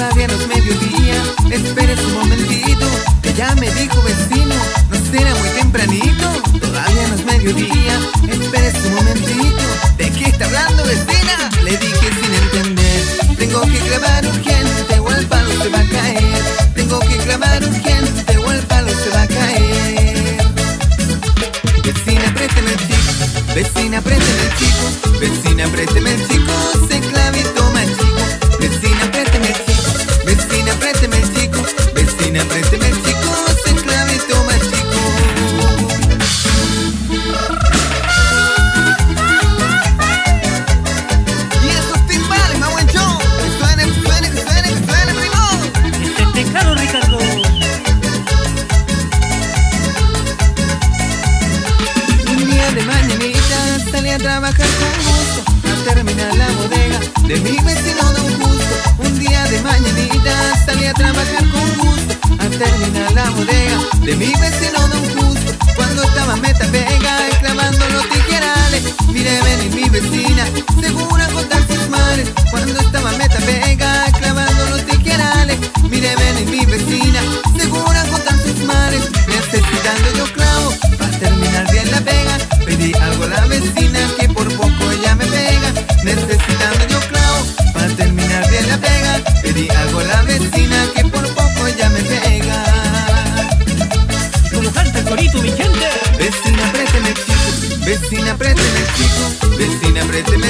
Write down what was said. todavía no es mediodía, esperes un momentito, que ya me dijo vecino, no será muy tempranito. Todavía no es mediodía, esperes un momentito, ¿de qué está hablando vecina? Le dije sin entender, tengo que grabar urgente o el palo se va a caer. Tengo que grabar urgente o el palo se va a caer. Vecina, présteme el chico, vecina, présteme el chico, vecina, présteme el chico, se clava y toma el chico. Vecina, présteme el chico, vecina, présteme el chico, vecina, présteme el chico, se clava y toma el chico. Y esos timbales, más buen show, que suene, que suene, que suene, que suene, primo. Este teclado, Ricardo. Un día de mañanita salí a trabajar con gusto, a terminar la bodega de mi vecino Don Justo. Un día de mañanita salí a trabajar con gusto, a terminar la bodega de mi vecino Don Justo. Cuando estaba meta pega y clavando los tijerales, miré venir mi vecina, segura contar sus mares. Cuando estaba meta pega y clavando los tijerales, miré venir mi vecina, segura contar sus mares. Necesitando yo clavo para terminar bien la pega, pedí algo a la vecina que por poco ella me pega. Necesitando yo clavo para terminar bien la pega, pedí algo a la vecina que por poco ella me pega. Como canta el corito, mi gente. Vecina, présteme el chico, vecina, présteme el chico, vecina, présteme el chico.